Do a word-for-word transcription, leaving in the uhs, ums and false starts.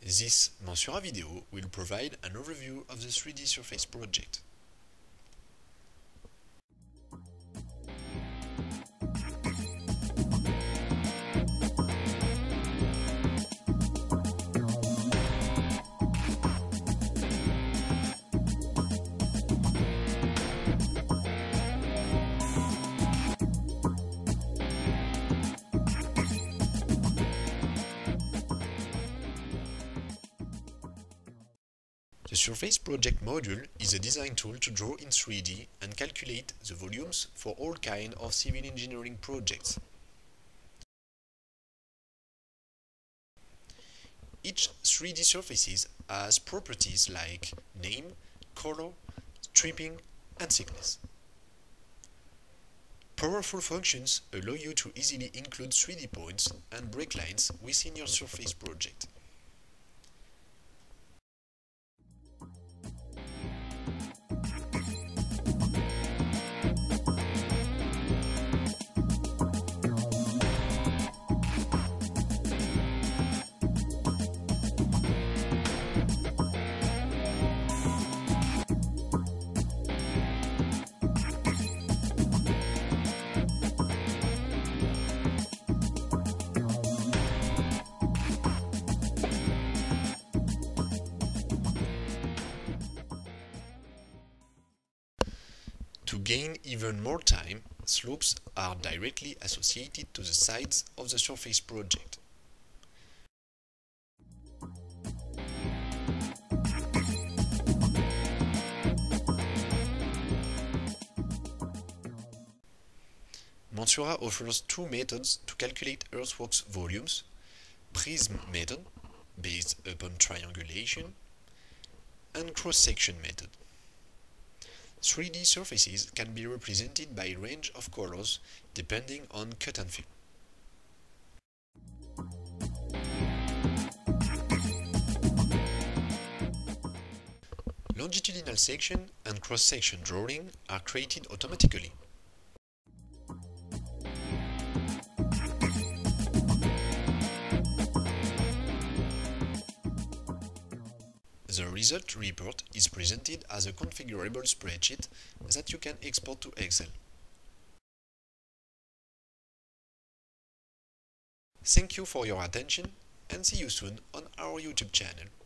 This Mensura video will provide an overview of the three D Surface project. The Surface Project module is a design tool to draw in three D and calculate the volumes for all kinds of civil engineering projects. Each three D surface has properties like name, color, stripping and thickness. Powerful functions allow you to easily include three D points and break lines within your surface project. To gain even more time, slopes are directly associated to the sides of the surface project. Mensura offers two methods to calculate earthworks volumes: prism method, based upon triangulation, and cross-section method. three D surfaces can be represented by a range of colors depending on cut and fill. Longitudinal section and cross-section drawing are created automatically. The result report is presented as a configurable spreadsheet that you can export to Excel. Thank you for your attention and see you soon on our YouTube channel.